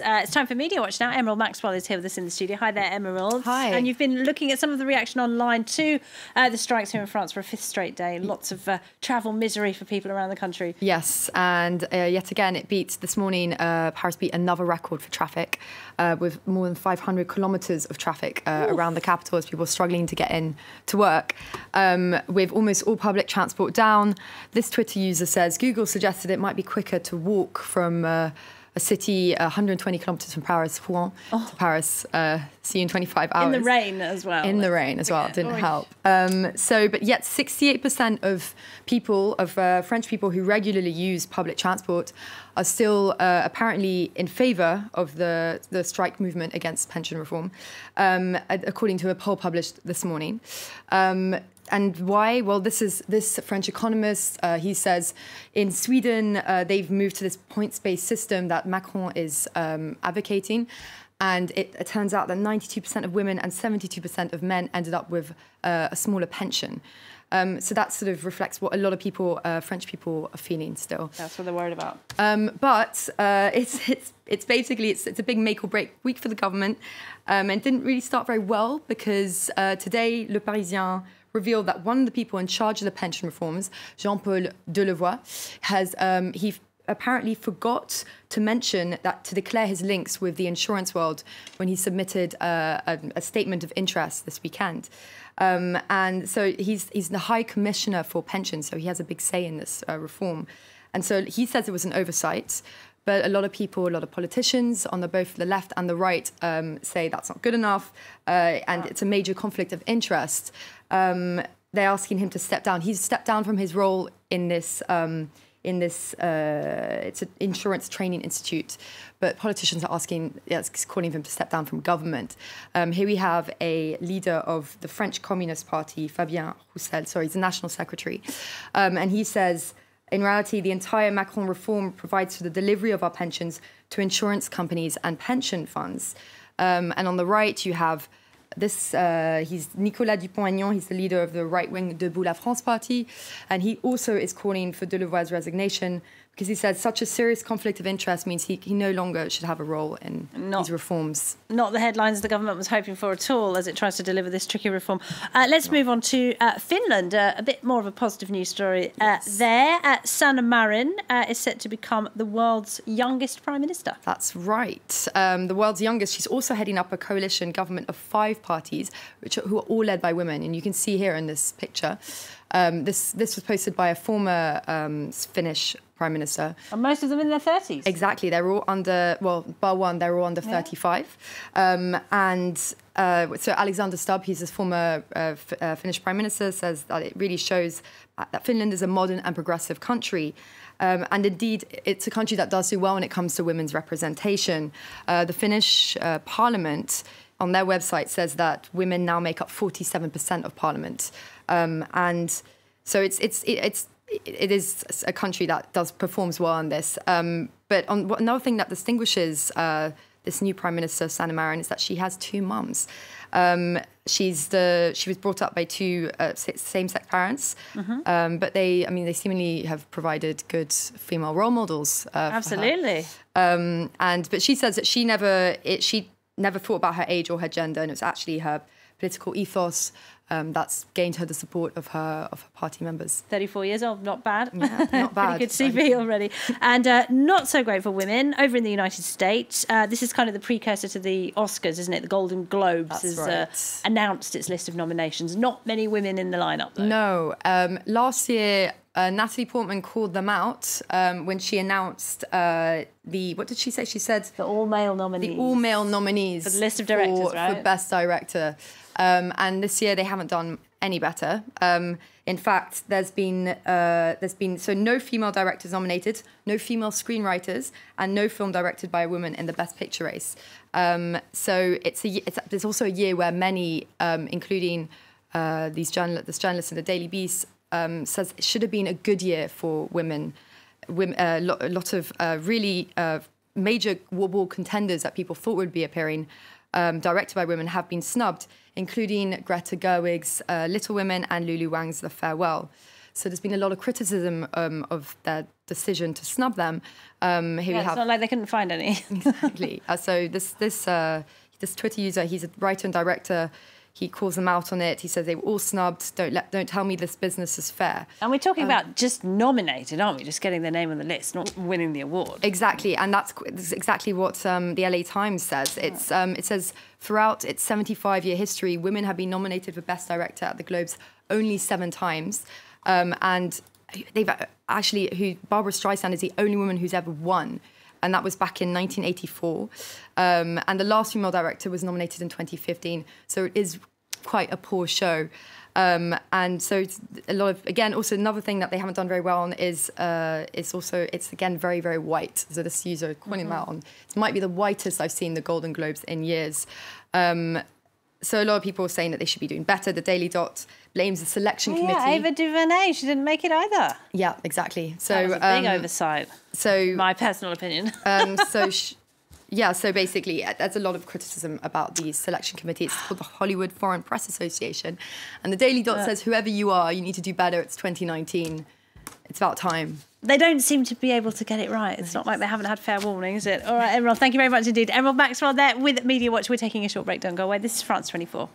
It's time for Media Watch now. Emerald Maxwell is here with us in the studio. Hi there, Emerald. Hi. And you've been looking at some of the reaction online to the strikes here in France for a 5th straight day. Lots of travel misery for people around the country. Yes, and yet again, it beats this morning. Paris beat another record for traffic, with more than 500 kilometres of traffic around the capital as people are struggling to get in to work, with almost all public transport down. This Twitter user says, Google suggested it might be quicker to walk from a city 120 kilometres from Paris, Rouen, to Paris, see you in 25 hours. In the rain as well. In the rain as well, it didn't help. But yet 68% of people, French people who regularly use public transport are still apparently in favour of the strike movement against pension reform, according to a poll published this morning. And why? Well, this French economist. He says in Sweden they've moved to this points-based system that Macron is advocating, and it turns out that 92% of women and 72% of men ended up with a smaller pension. So that sort of reflects what a lot of people, French people, are feeling still. That's what they're worried about. But it's a big make or break week for the government, and it didn't really start very well because today Le Parisien revealed that one of the people in charge of the pension reforms, Jean-Paul Delevoye, has he apparently forgot to mention that to declare his links with the insurance world when he submitted a statement of interest this weekend. And so he's the High Commissioner for Pensions, so he has a big say in this reform. And so he says it was an oversight, but a lot of people, a lot of politicians on both the left and the right say that's not good enough, and it's a major conflict of interest. They're asking him to step down. He's stepped down from his role in this it's an insurance training institute, but politicians are asking, calling for him to step down from government. Here we have a leader of the French Communist Party, Fabien Roussel, sorry, he's the national secretary, and he says, in reality, the entire Macron reform provides for the delivery of our pensions to insurance companies and pension funds. And on the right, you have this, he's Nicolas Dupont-Aignan, he's the leader of the right-wing Debout La France party, and he also is calling for Delevoye's resignation because he said such a serious conflict of interest means he no longer should have a role in these reforms. Not the headlines the government was hoping for at all as it tries to deliver this tricky reform. Let's move on to Finland, a bit more of a positive news story there. Sanna Marin is set to become the world's youngest prime minister. That's right. The world's youngest. She's also heading up a coalition government of 5 parties, who are all led by women. And you can see here in this picture, this was posted by a former Finnish prime minister. And most of them in their 30s. Exactly. They're all under, well, bar one, they're all under 35. So Alexander Stubb, he's this former Finnish prime minister, says that it really shows that Finland is a modern and progressive country. And indeed, it's a country that does do well when it comes to women's representation. The Finnish parliament on their website says that women now make up 47% of parliament, and so it is a country that performs well on this. But another thing that distinguishes this new prime minister Sanna Marin is that she has 2 mums. She was brought up by 2 same-sex parents, but they seemingly have provided good female role models. Absolutely. But she says that she never thought about her age or her gender, and it's actually her political ethos that's gained her the support of her party members. 34 years old, not bad. Yeah, not bad. Pretty good CV already. And not so great for women over in the United States. This is kind of the precursor to the Oscars, isn't it? The Golden Globes has announced its list of nominations. Not many women in the lineup, though. No. Last year, Natalie Portman called them out when she announced what did she say? She said the all-male nominees. The all-male nominees. For the list of directors, right? For Best Director. And this year they haven't done any better. In fact, there's been no female directors nominated, no female screenwriters, and no film directed by a woman in the Best Picture race. So it's also a year where many, including this journalist in the Daily Beast, says it should have been a good year for women. A lot of really major award contenders that people thought would be appearing, directed by women, have been snubbed, including Greta Gerwig's Little Women and Lulu Wang's The Farewell. So there's been a lot of criticism of that decision to snub them. Here we have... It's not like they couldn't find any. Exactly. So this Twitter user, he's a writer and director. He calls them out on it. He says they were all snubbed. Don't tell me this business is fair. And we're talking about just nominated, aren't we? Just getting their name on the list, not winning the award. Exactly, and that's exactly what the LA Times says. It's it says throughout its 75-year history, women have been nominated for Best Director at the Globes only 7 times, and they've actually Barbara Streisand is the only woman who's ever won. And that was back in 1984. And the last female director was nominated in 2015. So it is quite a poor show. And so it's a lot of, again, also another thing that they haven't done very well on is again, very, very white. So this user calling them out on, it might be the whitest I've seen the Golden Globes in years. So a lot of people are saying that they should be doing better. The Daily Dot blames the selection committee. Yeah, Ava DuVernay, she didn't make it either. Yeah, exactly. So that was a big oversight. So my personal opinion. So basically, there's a lot of criticism about the selection committee. It's called the Hollywood Foreign Press Association, and the Daily Dot says, whoever you are, you need to do better. It's 2019. It's about time. They don't seem to be able to get it right. It's not like they haven't had fair warning, is it? All right, Emerald, thank you very much indeed. Emerald Maxwell there with Media Watch. We're taking a short break. Don't go away. This is France 24.